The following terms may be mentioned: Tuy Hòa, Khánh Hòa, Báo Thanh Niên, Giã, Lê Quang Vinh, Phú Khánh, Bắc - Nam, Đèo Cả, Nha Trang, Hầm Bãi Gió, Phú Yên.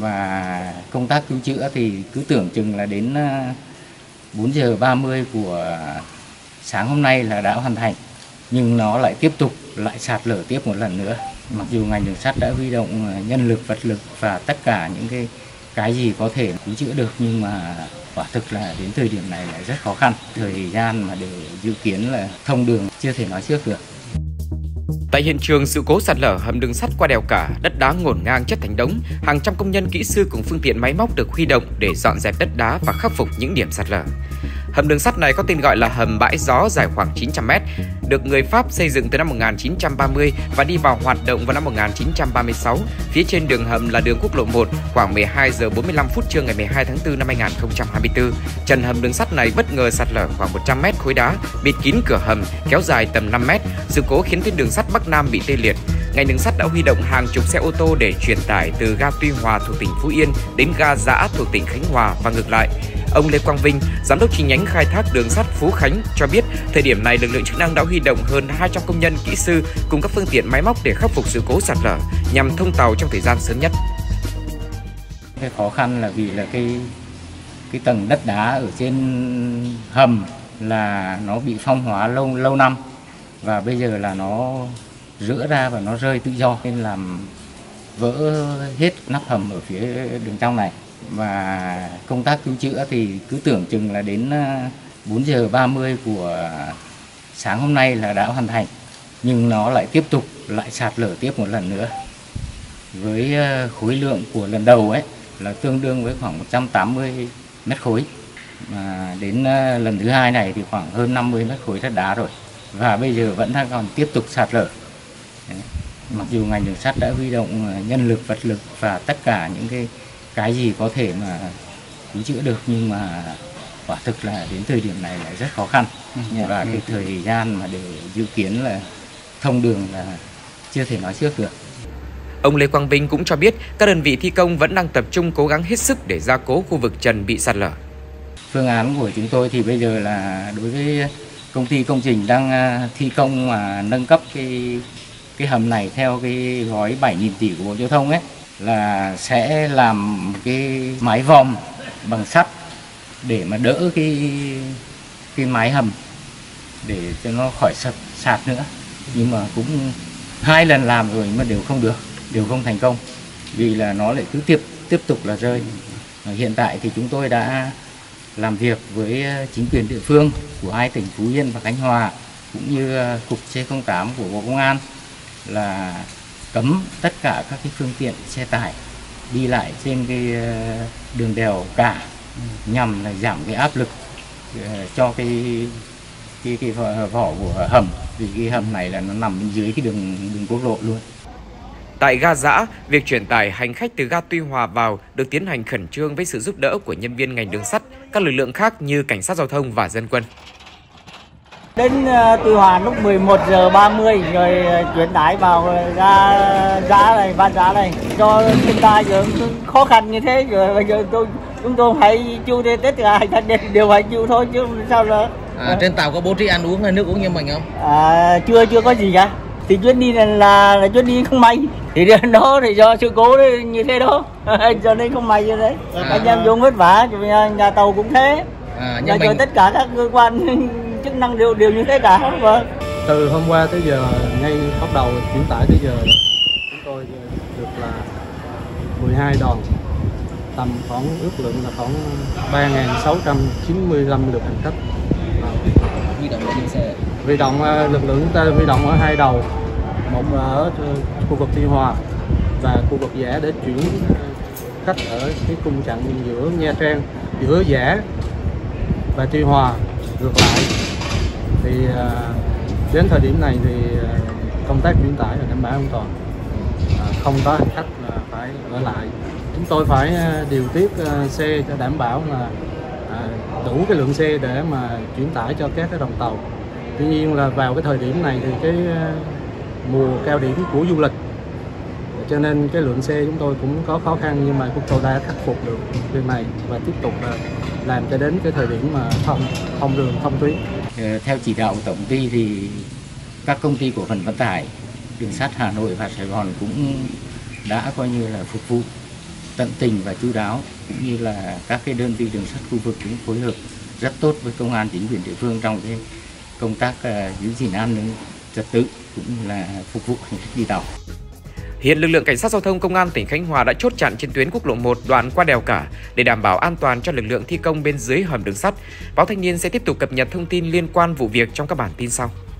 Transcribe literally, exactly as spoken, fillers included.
Và công tác cứu chữa thì cứ tưởng chừng là đến bốn giờ ba mươi của sáng hôm nay là đã hoàn thành, nhưng nó lại tiếp tục lại sạt lở tiếp một lần nữa. Mặc dù ngành đường sắt đã huy động nhân lực, vật lực và tất cả những cái cái gì có thể cứu chữa được, nhưng mà quả thực là đến thời điểm này là rất khó khăn. Thời gian mà để dự kiến là thông đường chưa thể nói trước được. Tại hiện trường sự cố sạt lở hầm đường sắt qua đèo Cả, đất đá ngổn ngang chất thành đống, hàng trăm công nhân kỹ sư cùng phương tiện máy móc được huy động để dọn dẹp đất đá và khắc phục những điểm sạt lở. Hầm đường sắt này có tên gọi là hầm Bãi Gió, dài khoảng chín trăm mét, được người Pháp xây dựng từ năm một nghìn chín trăm ba mươi và đi vào hoạt động vào năm một nghìn chín trăm ba mươi sáu. Phía trên đường hầm là đường quốc lộ một, khoảng mười hai giờ bốn mươi lăm phút trưa ngày mười hai tháng tư năm hai nghìn không trăm hai mươi tư. Trần hầm đường sắt này bất ngờ sạt lở khoảng một trăm mét khối đá, bịt kín cửa hầm, kéo dài tầm năm mét. Sự cố khiến tuyến đường sắt Bắc Nam bị tê liệt. Ngành đường sắt đã huy động hàng chục xe ô tô để chuyển tải từ ga Tuy Hòa thuộc tỉnh Phú Yên đến ga Giã thuộc tỉnh Khánh Hòa và ngược lại. Ông Lê Quang Vinh, giám đốc chi nhánh khai thác đường sắt Phú Khánh cho biết, thời điểm này lực lượng chức năng đã huy động hơn hai trăm công nhân kỹ sư cùng các phương tiện máy móc để khắc phục sự cố sạt lở nhằm thông tàu trong thời gian sớm nhất. Cái khó khăn là vì là cái cái tầng đất đá ở trên hầm là nó bị phong hóa lâu lâu năm, và bây giờ là nó rữa ra và nó rơi tự do nên làm vỡ hết nắp hầm ở phía đường trong này. Và công tác cứu chữa thì cứ tưởng chừng là đến bốn giờ ba mươi của sáng hôm nay là đã hoàn thành, nhưng nó lại tiếp tục lại sạt lở tiếp một lần nữa. Với khối lượng của lần đầu ấy là tương đương với khoảng một trăm tám mươi mét khối, mà đến lần thứ hai này thì khoảng hơn năm mươi mét khối đất đá rồi, và bây giờ vẫn đang còn tiếp tục sạt lở. Mặc dù ngành đường sắt đã huy động nhân lực, vật lực và tất cả những cái cái gì có thể mà cứu chữa được, nhưng mà quả thực là đến thời điểm này là rất khó khăn. Và cái thời gian mà để dự kiến là thông đường là chưa thể nói trước được. Ông Lê Quang Vinh cũng cho biết các đơn vị thi công vẫn đang tập trung cố gắng hết sức để gia cố khu vực trần bị sạt lở. Phương án của chúng tôi thì bây giờ là đối với công ty công trình đang thi công mà nâng cấp cái cái hầm này theo cái gói bảy nghìn tỷ của Bộ Giao thông ấy, là sẽ làm cái mái vòm bằng sắt để mà đỡ cái cái mái hầm để cho nó khỏi sập sạt nữa. Nhưng mà cũng hai lần làm rồi mà đều không được, đều không thành công, vì là nó lại cứ tiếp tiếp tục là rơi. Hiện tại thì chúng tôi đã làm việc với chính quyền địa phương của hai tỉnh Phú Yên và Khánh Hòa, cũng như Cục C không tám của Bộ Công an, là cấm tất cả các cái phương tiện xe tải đi lại trên cái đường đèo Cả, nhằm là giảm cái áp lực cho cái cái cái vỏ, vỏ của hầm, vì cái hầm này là nó nằm dưới cái đường đường quốc lộ luôn. Tại ga Giã, việc chuyển tải hành khách từ ga Tuy Hòa vào được tiến hành khẩn trương với sự giúp đỡ của nhân viên ngành đường sắt, các lực lượng khác như cảnh sát giao thông và dân quân. Đến Tuy Hòa lúc mười một giờ ba mươi rồi chuyển tải vào ra Giã này, ban Giã này. Do thiên tai giờ khó khăn như thế rồi bây giờ tôi chúng tôi phải chịu đi, tất cả hành khách đều phải chịu thôi chứ sao nữa. À, trên tàu có bố trí ăn uống hay nước uống như mình không? À, chưa chưa có gì cả. Thì chuyến đi này là, là chuyến đi không may. Thì đó thì do sự cố đấy, như thế đó. Cho nên không may như thế. À, anh em vô vất vả, nhà tàu cũng thế. À, nhà mình... tất cả các cơ quan chức năng đều đều như thế cả hết rồi. Từ hôm qua tới giờ, ngay bắt đầu chuyển tải tới giờ, chúng tôi được là mười hai đoàn, tầm khoảng ước lượng là khoảng ba nghìn sáu trăm chín mươi lăm lượt hành khách. Huy động trên xe. Huy động lực lượng chúng ta huy động ở hai đầu, một là ở khu vực Tuy Hòa và khu vực Giã để chuyển khách ở cái cung chặng giữa Nha Trang, giữa Giã và Tuy Hòa. Ngược lại thì đến thời điểm này thì công tác chuyển tải là đảm bảo an toàn, không có hành khách là phải ở lại. Chúng tôi phải điều tiết xe cho đảm bảo là đủ cái lượng xe để mà chuyển tải cho các cái đoàn tàu. Tuy nhiên là vào cái thời điểm này thì cái mùa cao điểm của du lịch, cho nên cái lượng xe chúng tôi cũng có khó khăn, nhưng mà chúng tôi đã khắc phục được việc này và tiếp tục làm cho đến cái thời điểm mà thông thông đường, thông tuyến. Theo chỉ đạo tổng ty thì các công ty cổ phần vận tải đường sắt Hà Nội và Sài Gòn cũng đã coi như là phục vụ tận tình và chú đáo, cũng như là các cái đơn vị đường sắt khu vực cũng phối hợp rất tốt với công an chính quyền địa phương trong cái công tác uh, giữ gìn an ninh trật tự cũng là phục vụ hành khách đi tàu. Hiện lực lượng cảnh sát giao thông công an tỉnh Khánh Hòa đã chốt chặn trên tuyến quốc lộ một đoạn qua đèo Cả để đảm bảo an toàn cho lực lượng thi công bên dưới hầm đường sắt. Báo Thanh Niên sẽ tiếp tục cập nhật thông tin liên quan vụ việc trong các bản tin sau.